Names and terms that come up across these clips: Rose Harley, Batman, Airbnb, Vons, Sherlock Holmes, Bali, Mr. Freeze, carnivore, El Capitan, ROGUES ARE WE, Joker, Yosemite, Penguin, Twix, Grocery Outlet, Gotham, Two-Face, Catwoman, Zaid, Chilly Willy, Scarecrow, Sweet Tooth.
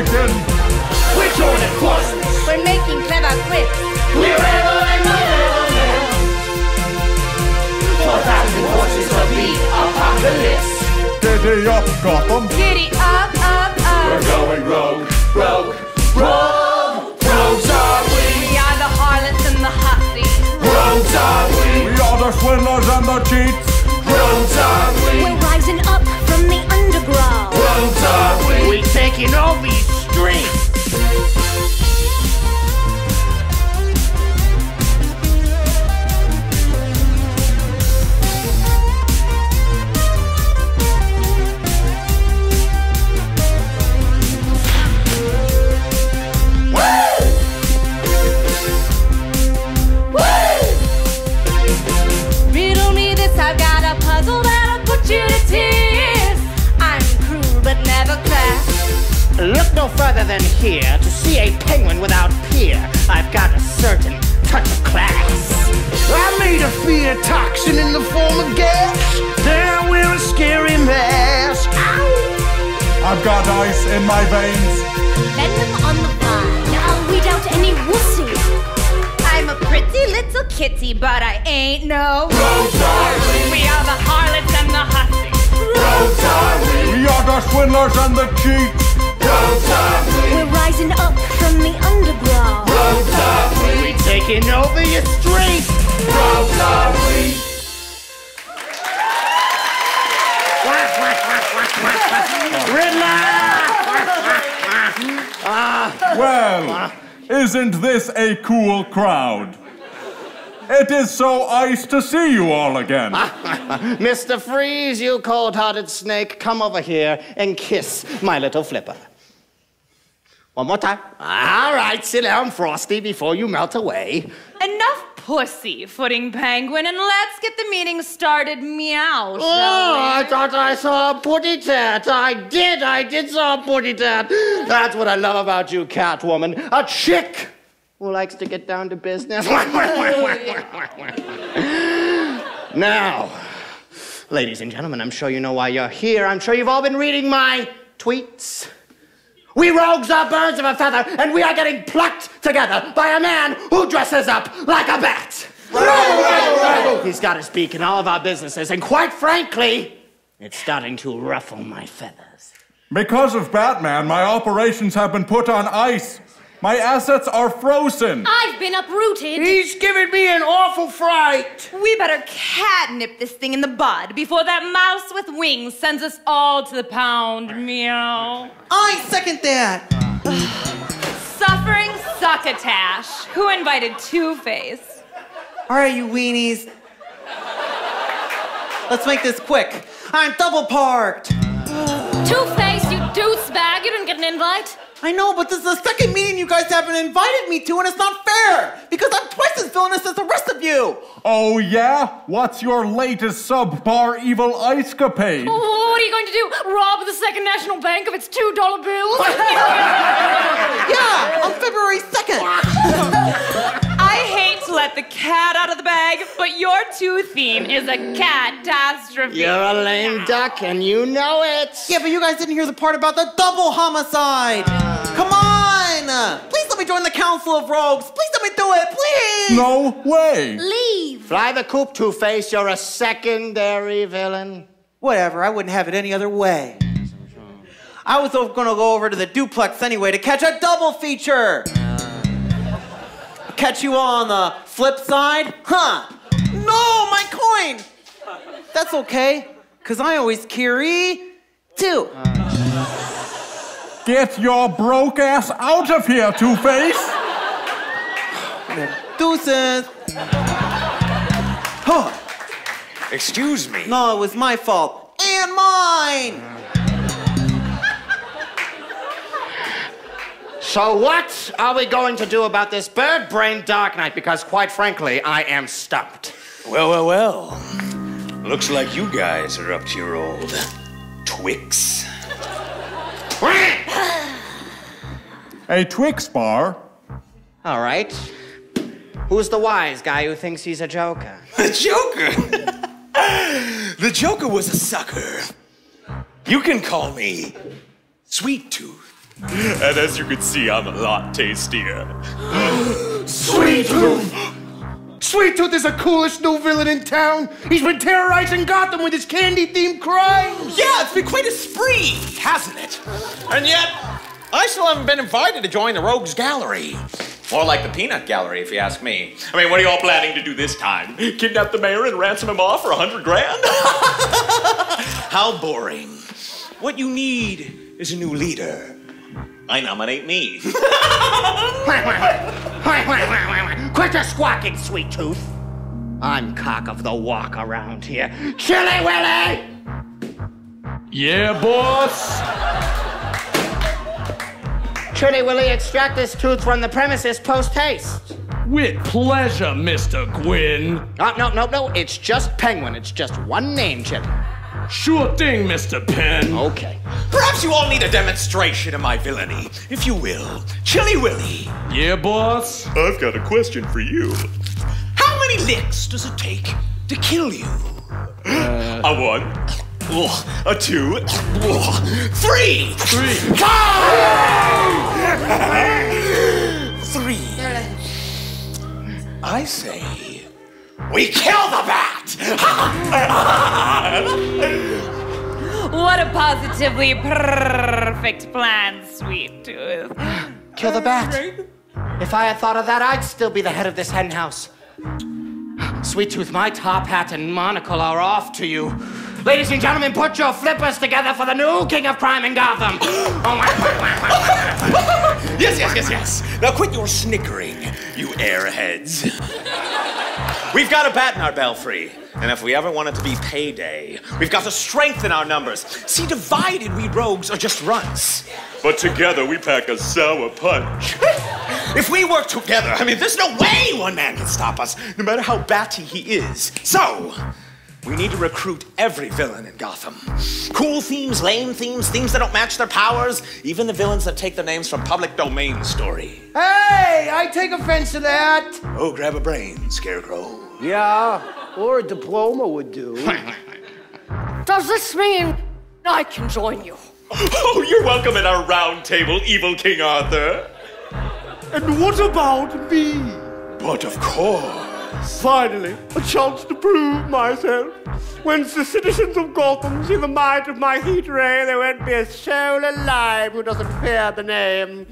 again. We're torn at once. We're making clever quips. We're ever and ever. 4,000 horses of the apocalypse. Giddy up, Gotham. Giddy up, up, up. We're going rogue, rogue, rogue. Rogues are we. We are the harlots and the hussies. Rogues are we. We are the swindlers and the cheats. Rogues are we. We're rising up from the underground. Rogues are we. We're taking all these streets. Look no further than here to see a penguin without peer. I've got a certain touch of class. I made a fear toxin in the form of gas. Now we're a scary mask. Ow! I've got ice in my veins. Venom on the vine. I'll weed out any wussy. I'm a pretty little kitty, but I ain't no Rose Harley. We are the harlots and the hussies. Rose Harley. We are the swindlers and the cheats. We're rising up from the underground. Rogues are we. We're taking over your streets. Rogues are we. Riddler! Well, isn't this a cool crowd? It is so nice to see you all again. Mr. Freeze, you cold-hearted snake, come over here and kiss my little flipper. One more time. All right, sit down, Frosty, before you melt away. Enough pussyfooting, Penguin, and let's get the meeting started. Meow. Oh, I thought I saw a putty tat. I did saw a putty tat. That's what I love about you, Catwoman. A chick who likes to get down to business. Now, ladies and gentlemen, I'm sure you know why you're here. I'm sure you've all been reading my tweets. We rogues are birds of a feather, and we are getting plucked together by a man who dresses up like a bat. He's got his beak in all of our businesses, and quite frankly, it's starting to ruffle my feathers. Because of Batman, my operations have been put on ice. My assets are frozen. I've been uprooted. He's given me an awful fright. We better catnip this thing in the bud before that mouse with wings sends us all to the pound. Meow. I second that. Suffering succotash. Who invited Two-Face? All right, you weenies. Let's make this quick. I'm double parked. Two-Face, you douchebag. You didn't get an invite. I know, but this is the second meeting you guys haven't invited me to, and it's not fair, because I'm twice as villainous as the rest of you. Oh, yeah? What's your latest subpar evil ice-capade? Oh, what are you going to do? Rob the Second National Bank of its $2 bills? Yeah, on February 2nd. I hate to let the cat out of the bag, but your two theme is a catastrophe. You're a lame duck, and you know it. Yeah, but you guys didn't hear the part about the double homicide. Come on! Please let me join the Council of Rogues. Please let me do it, please! No way! Leave! Fly the coop, Two-Face. You're a secondary villain. Whatever. I wouldn't have it any other way. I was going to go over to the duplex anyway to catch a double feature. Catch you all on the flip side? Huh? No, my coin! That's okay, because I always carry two. Get your broke ass out of here, Two-Face! Deuces. Oh. Excuse me. No, it was my fault. And mine! So what are we going to do about this bird-brained Dark Knight? Because, quite frankly, I am stumped. Well, well, well. Looks like you guys are up to your old Twix. A Twix bar? All right. Who's the wise guy who thinks he's a Joker? The Joker? The Joker was a sucker. You can call me Sweet Tooth. And as you can see, I'm a lot tastier. Sweet Tooth! Sweet Tooth is the coolest new villain in town. He's been terrorizing Gotham with his candy-themed crimes. Yeah, it's been quite a spree, hasn't it? And yet, I still haven't been invited to join the Rogues Gallery. More like the Peanut Gallery, if you ask me. I mean, what are y'all planning to do this time? Kidnap the mayor and ransom him off for 100 grand? How boring. What you need is a new leader. I nominate me. Quit the squawking, Sweet Tooth. I'm cock of the walk around here. Chilly Willy! Yeah, boss? Chilly Willy, extract this tooth from the premises post-haste. With pleasure, Mr. Gwyn. No, it's just Penguin. It's just one name, Chilly. Sure thing, Mr. Penn. Okay. Perhaps you all need a demonstration of my villainy, if you will. Chilly Willy. Yeah, boss? I've got a question for you. How many licks does it take to kill you? A one. A two. Three. Three. Three. I say, we kill the bat! What a positively perfect plan, Sweet Tooth. Kill the bat. If I had thought of that, I'd still be the head of this hen house. Sweet Tooth, my top hat and monocle are off to you. Ladies and gentlemen, put your flippers together for the new king of crime in Gotham. Yes. Now quit your snickering, you airheads. We've got a bat in our belfry. And if we ever want it to be payday, we've got to strengthen our numbers. See, divided, we rogues are just runts. But together, we pack a sour punch. If we work together, I mean, there's no way one man can stop us, no matter how batty he is. So, we need to recruit every villain in Gotham. Cool themes, lame themes, themes that don't match their powers, even the villains that take their names from public domain story. Hey, I take offense to that. Oh, grab a brain, Scarecrow. Yeah. Or a diploma would do. Does this mean I can join you? Oh, you're welcome at our round table, evil King Arthur. And what about me? But of course. Finally, a chance to prove myself. Once the citizens of Gotham see the might of my heat ray, there won't be a soul alive who doesn't fear the name.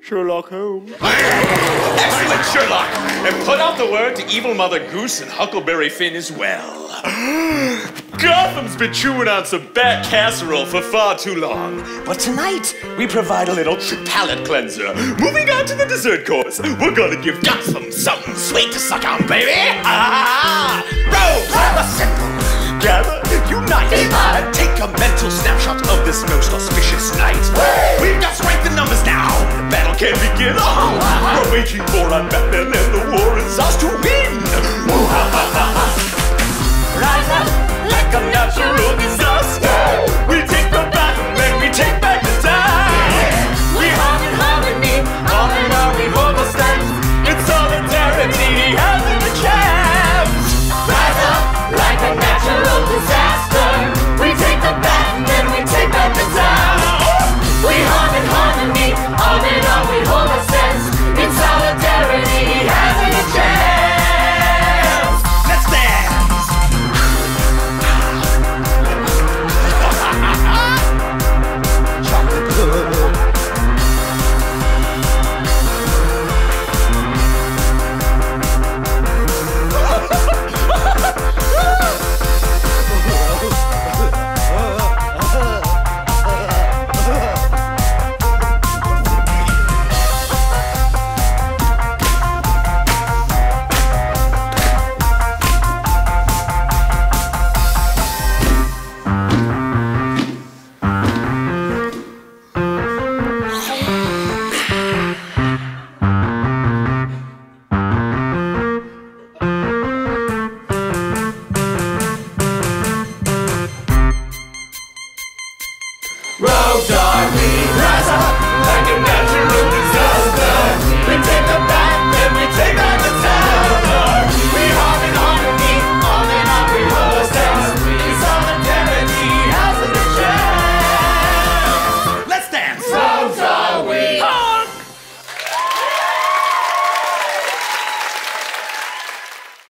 Sherlock Holmes. Excellent, Sherlock. And put out the word to evil Mother Goose and Huckleberry Finn as well. Gotham's been chewing on some bat casserole for far too long. But tonight, we provide a little palate cleanser. Moving on to the dessert course, we're gonna give Gotham something sweet to suck on, baby. Ah! Rose! Gather, unite, and take a mental snapshot of this most auspicious night. We've got strength in numbers now. The battle can begin. We're waging war on Batman.